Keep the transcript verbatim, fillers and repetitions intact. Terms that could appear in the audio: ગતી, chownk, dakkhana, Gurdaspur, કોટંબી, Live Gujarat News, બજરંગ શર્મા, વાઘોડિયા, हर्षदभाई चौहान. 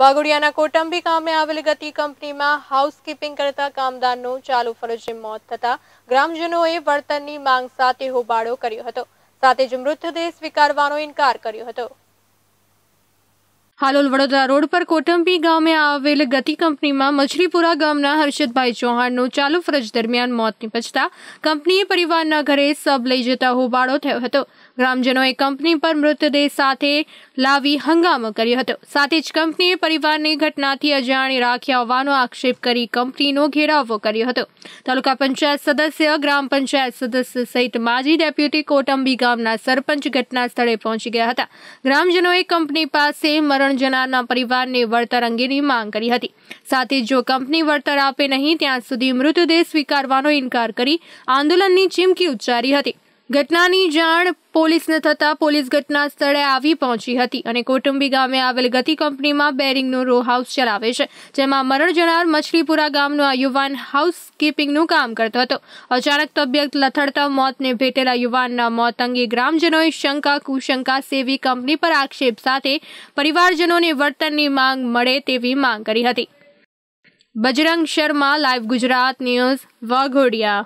વાઘોડિયાના કોટંબી ગામે આવેલી ગતી કંપનીમાં હાઉસકીપિંગ કરતા કામદારનો ચાલુ ફરજે મોત થતા ગ્રામજનોએ વળતરની માંગ સાથે હોબાળો કર્યો હતો, સાથે જ મૃતદેહ સ્વીકારવાનો ઇનકાર કર્યો હતો। हालोल वडोदरा रोड पर कोटंबी गांव में आवेल गति कंपनी में मछलीपुरा गामना हर्षदभाई चौहान चालू फरज दरमियान मौत निपजता कंपनीए परिवारना घरे सब लई जता होबाळो थयो हतो। ग्रामजनोए कंपनी पर मृतदेह साथे लावी हंगामो कर्यो हतो, साथे ज कंपनीए परिवारने घटनाथी अजाणी राख्या होવાનો आक्षेप करी कंपनीनो घेरावो कर्यो हतो। तालुका पंचायत सदस्य, ग्राम पंचायत सदस्य सहित माजी डेप्यूटी कोटंबी गामना सरपंच घटना स्थळे पहोंची गया हता। ग्रामजनोए कंपनी पासे मरण जनाना परिवार ने वर्तर अंगेनी मांग करी हती, साथे जो कंपनी वर्तर आपे नहीं त्यां सुधी मृतदेह स्वीकारवानो इनकार करी आंदोलननी चीमकी उच्चारी हती। घटनानी जाण પોલીસને થતા પોલીસ ઘટના સ્થળે આવી પહોંચી હતી અને કોટંબી ગામે આવેલ ગતી કંપનીમાં બેરિંગનો રો હાઉસ ચલાવે છે, જેમાં મરણ જનાર મછલીપુરા ગામનો આ યુવાન હાઉસકીપિંગનું કામ કરતો હતો। અચાનક તબિયત લથડતા મોતને ભેટેલા યુવાનના મોત અંગે ગ્રામજનોએ શંકા કુશંકા સેવી કંપની પર આક્ષેપ સાથે પરિવારજનોને વળતરની માંગ મળે તેવી માંગ કરી હતી। બજરંગ શર્મા, live Gujarat news, વાઘોડિયા।